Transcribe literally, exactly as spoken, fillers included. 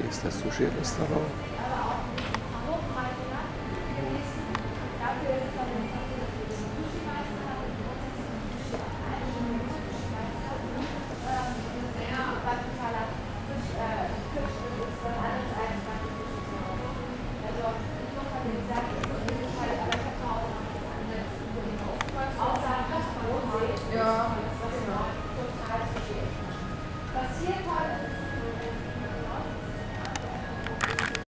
Hier ist das Sushi-Restaurant.